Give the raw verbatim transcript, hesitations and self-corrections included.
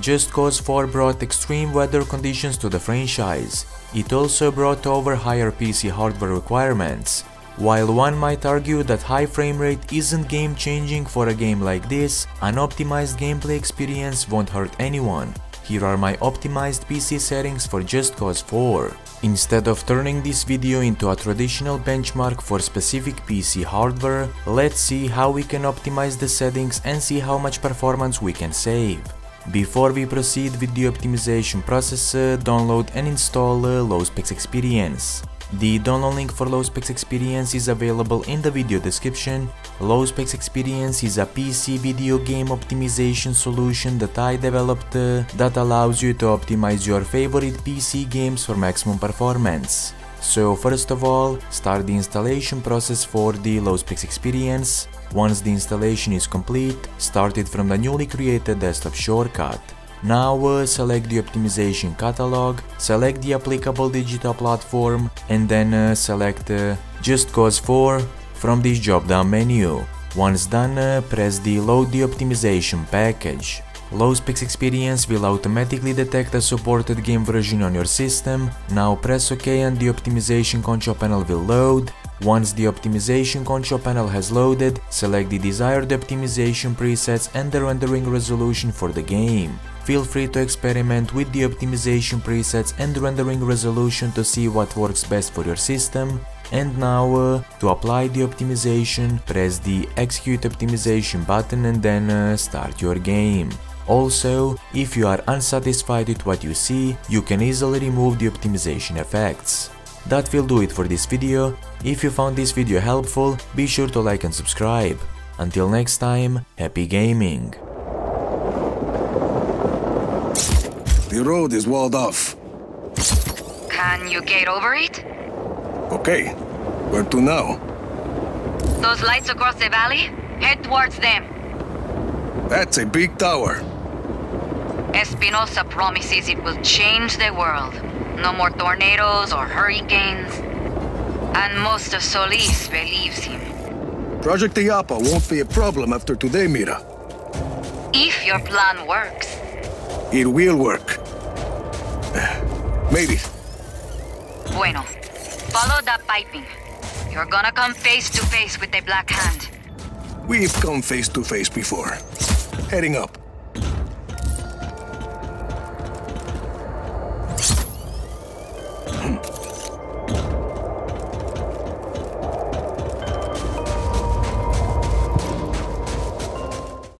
Just Cause four brought extreme weather conditions to the franchise. It also brought over higher P C hardware requirements. While one might argue that high frame rate isn't game-changing for a game like this, an optimized gameplay experience won't hurt anyone. Here are my optimized P C settings for Just Cause four. Instead of turning this video into a traditional benchmark for specific P C hardware, let's see how we can optimize the settings and see how much performance we can save. Before we proceed with the optimization process, uh, download and install uh, Low Specs Experience. The download link for Low Specs Experience is available in the video description. Low Specs Experience is a P C video game optimization solution that I developed uh, that allows you to optimize your favorite P C games for maximum performance. So first of all, start the installation process for the Low Specs Experience. Once the installation is complete, start it from the newly created desktop shortcut. Now uh, select the optimization catalog, select the applicable digital platform, and then uh, select uh, Just Cause four from this drop-down menu. Once done, uh, press the Load the Optimization Package. Low Specs Experience will automatically detect a supported game version on your system. Now press OK and the optimization control panel will load. Once the optimization control panel has loaded, select the desired optimization presets and the rendering resolution for the game. Feel free to experiment with the optimization presets and rendering resolution to see what works best for your system. And now, uh, to apply the optimization, press the Execute Optimization button and then uh, start your game. Also, if you are unsatisfied with what you see, you can easily remove the optimization effects. That will do it for this video. If you found this video helpful, be sure to like and subscribe. Until next time, happy gaming! The road is walled off. Can you get over it? Okay. Where to now? Those lights across the valley? Head towards them. That's a big tower. Espinosa promises it will change the world. No more tornadoes or hurricanes. And most of Solis believes him. Project Iapa won't be a problem after today, Mira. If your plan works. It will work. Maybe. Bueno. Follow that piping. You're gonna come face to face with the Black Hand. We've come face to face before. Heading up.